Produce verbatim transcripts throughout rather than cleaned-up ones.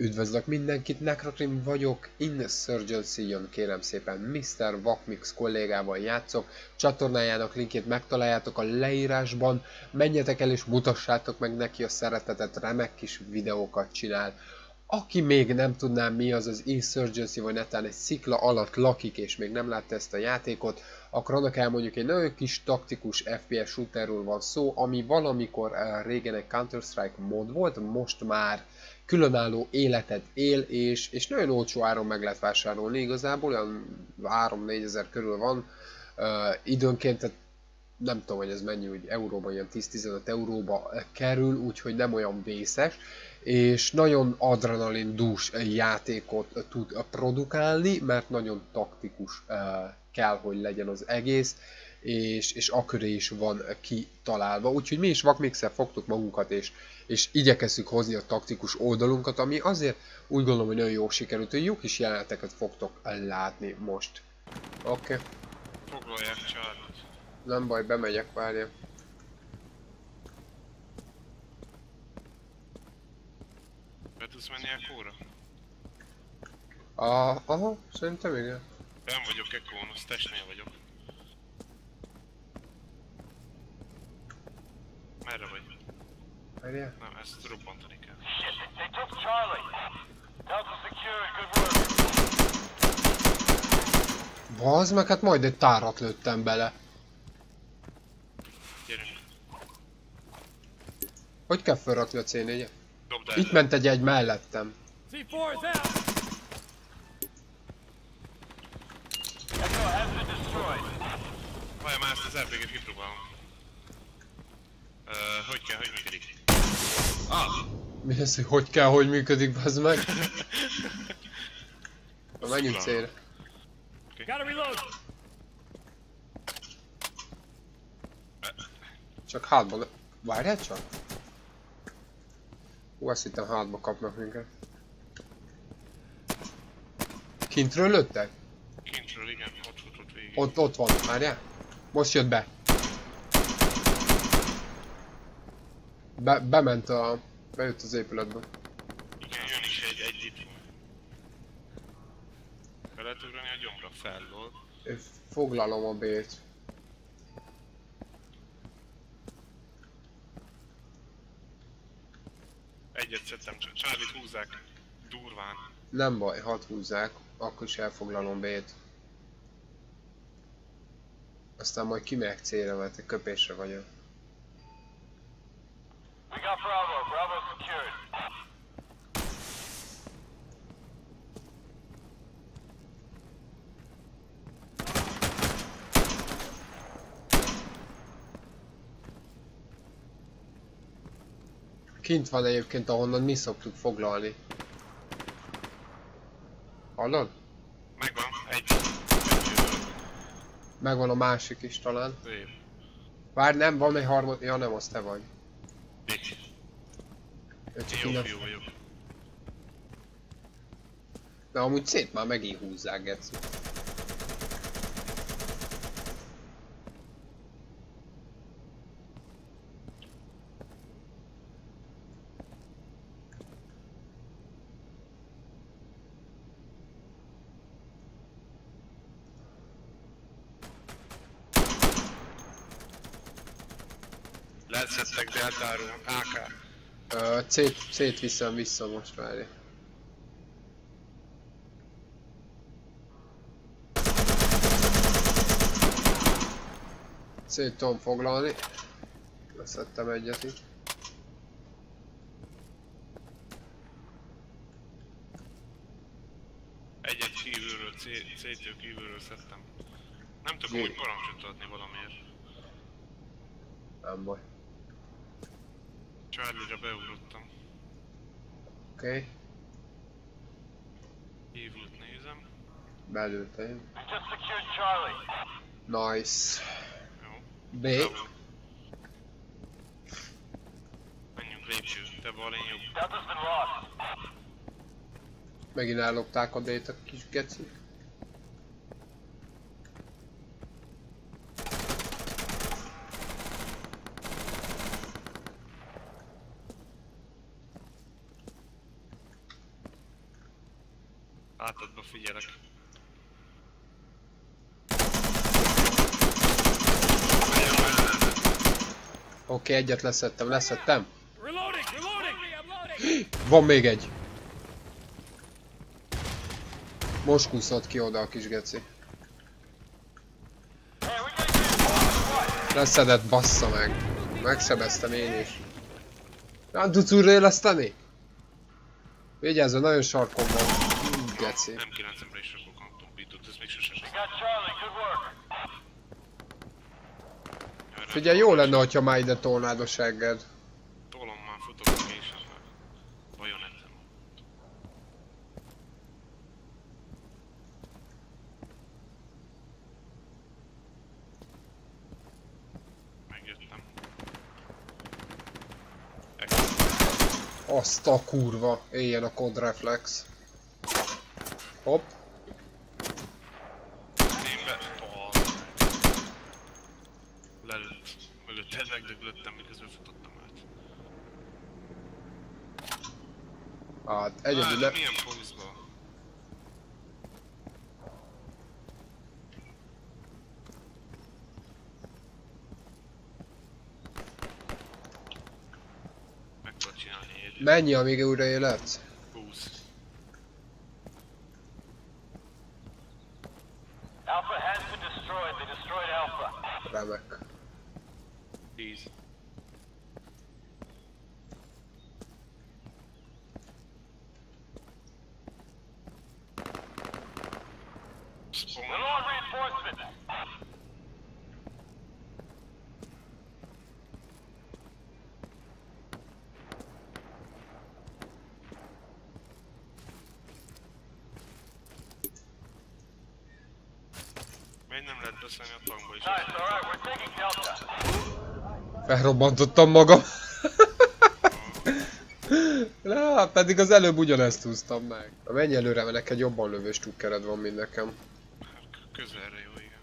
Üdvözlök mindenkit, Nekrokrim vagyok, Insurgency-on kérem szépen, miszter Vakmix kollégával játszok, csatornájának linkjét megtaláljátok a leírásban, menjetek el és mutassátok meg neki a szeretetet, remek kis videókat csinál. Aki még nem tudná, mi az az Insurgency, vagy netán egy szikla alatt lakik és még nem látta ezt a játékot, akkor annak elmondjuk, egy nagyon kis taktikus ef pé es shooterről van szó, ami valamikor régen egy Counter-Strike mod volt, most már különálló életet él, és, és nagyon olcsó áron meg lehet vásárolni, igazából olyan három-négyezer körül van, uh, időnként, tehát nem tudom, hogy ez mennyi, úgy euróban, ilyen tíz-tizenöt euróba kerül, úgyhogy nem olyan vészes, és nagyon adrenalindús játékot tud produkálni, mert nagyon taktikus uh, kell, hogy legyen az egész, és, és aköré is van kitalálva. Úgyhogy mi is Vakmixel fogtuk magunkat, és, és igyekezzük hozni a taktikus oldalunkat, ami azért úgy gondolom, hogy nagyon jó sikerült, hogy jó kis jeleneteket fogtok látni most. Oké. Okay. Foglalják családot. Nem baj, bemegyek, várja. Be tudsz menni ekkóra? Ah, aha, szerintem igen. Nem vagyok ekkón, az testnél vagyok. Merre vagy? Merre? Nem, ezt robbantani kell. Bazd meg, hát majd egy tárat lőttem bele. Gyerünk. Hogy kell felrakni a cé négyet? Itt ment egy egy mellettem. Vajon már ezt az er pé gét kipróbálom. Ööö, uh, hogy kell, hogy működik? Ah! Mi az, hogy hogy kell, hogy működik, bazd meg? Menjünk célra. Okay. Csak hátba... Várjál csak? Hú, azt hittem hátba kapnak minket. Kintről lőttek? Kintről, igen. Ott futott végig. Ott, ott van, várjál. Most jött be. Be, bement a... bejött az épületbe. Igen, jön is egy, egy dipó. Be lehet ugrani a gyomra felől. Foglalom a B-t. Egyet szedtem, csak Csávit húzzák. Durván. Nem baj, hat húzzák, akkor is elfoglalom B-t. Aztán majd kimegyek C-re, mert egy köpésre vagyok. We got Bravo, Bravo secured. Kint van egyébként, ahonnan mi szoktuk foglalni. Hallod? Megvan, egy. Megvan a másik is talán. Épp. Várj, nem, van egy harmad... Ja nem, az te vagy. Jó, jó, jó. Na amúgy szép már megint húzzák, Geci. Leszedtek Deltáról, á ká. Uh, C-t viszem vissza most, várj. C-t tudom foglalni. Leszedtem egyet itt. Egyet kívülről, C-től kívülről szedtem. Nem tudok úgy parancsot adni valamiért. Nem baj. Charlie-ra beugrottam. Oké. Okay. Hívult nézem. Belültem. Nice. Jó. B. Menjünk lépcső, te balén jobb. Megint ellopták a D-t a kis geci. Átadba figyelek. Oké, okay, egyet leszettem, leszettem. Van még egy. Most kúszott ki oda a kis geci. Leszedett, bassza meg. Megszebeztem én is. Nem tudsz újraéleszteni? Vigyázzon, nagyon sarkon van. Hú, geci. Nem kilencemre is rakok a tombítót, ez még sosem. Figyelj, jó lenne, hogyha már ide tolnád a segged. Tolom már, futok a később. Vajon ettem. Megjöttem. Azt a kurva, éljen a kodreflex. Hopp. Megdöglöttem, miközben futottam át. Hát egyedül le... Milyen poliszban? Meg kell csinálni egyedül. Mennyi, amíg újra élet? húsz. Alpha has been destroyed. They destroyed Alpha. Remek. tíz. Még nem lehet beszélni a tankba is. Felrobbantottam magam. Lá, pedig az előbb ugyanezt húztam meg. Na menj előre, mert neked jobban lövős tukkered van, mint nekem. Közelre jó, igen.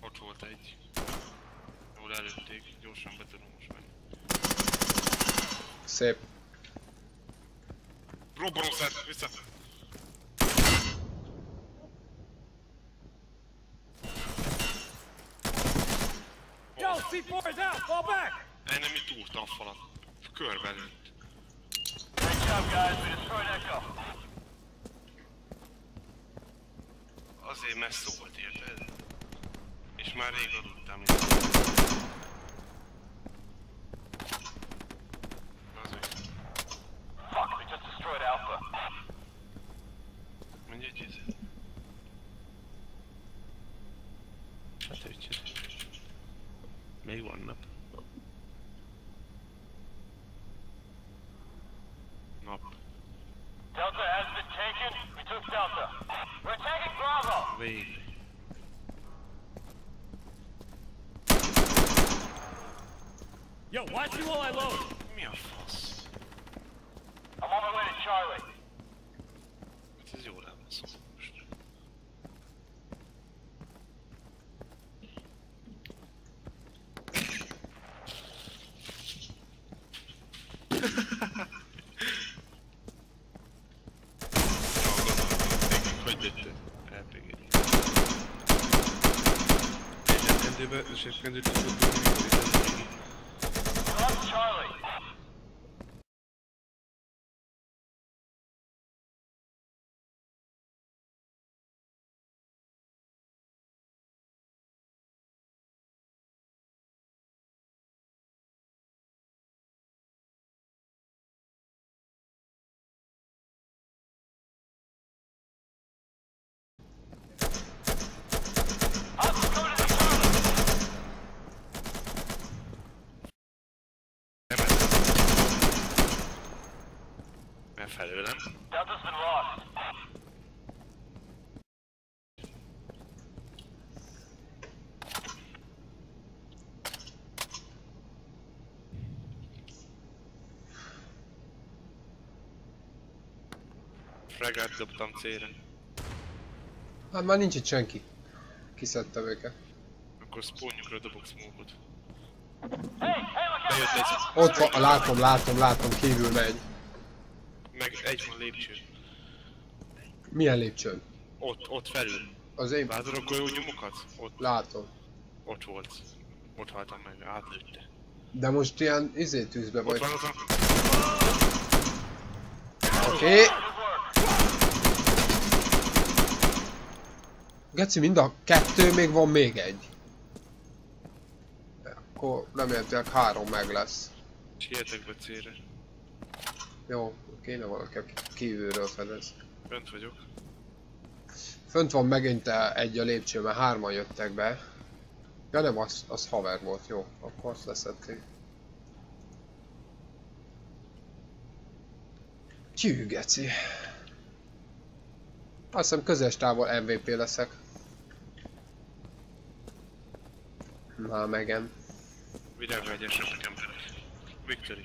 Ott volt egy. Jól előtték, gyorsan be tudom most menni. Szép. Robbanószer, vissza! Enemy túrta a falat. Körben lőtt. Azért messze volt, érted? És már rég adottam. Még vannak. Nap. Delta has been taken. We took Delta. We're taking Bravo. Végre. Yo, watch me while I load. Mi a fasz? I'm on my way to Charlie. Hát ez jól elbaszol most. Egyébként tudod, hogy felőlem. Fragát dobtam célra. Hát már nincs itt senki. Kiszedtem őket. Akkor spawnjukra dobok smoke-ot. Bejött egy. Ott van, látom, látom, látom, kívül megy. Meg egy van lépcső. Milyen lépcsőn? Ott, ott felül. Az én... Látod a golyónyomokat? Ott... Látom. Ott volt. Ott haltam meg, átlőtte. De most ilyen izé tűzbe vagy. Ott van, ott van. Oké. Okay. Geci, mind a kettő, még van még egy. Akkor remélhetőleg három meg lesz. Sietek be célre. Jó, kéne valaki kívülről fedez. Fönt vagyok. Fönt van megint egy a lépcső, mert hárman jöttek be. Ja nem, az, az haver volt, jó. Akkor azt leszették. Csű, geci. Azt hiszem közös távol em vé pé leszek. Már megem. Virágvágyásra nekem pedig. Victory.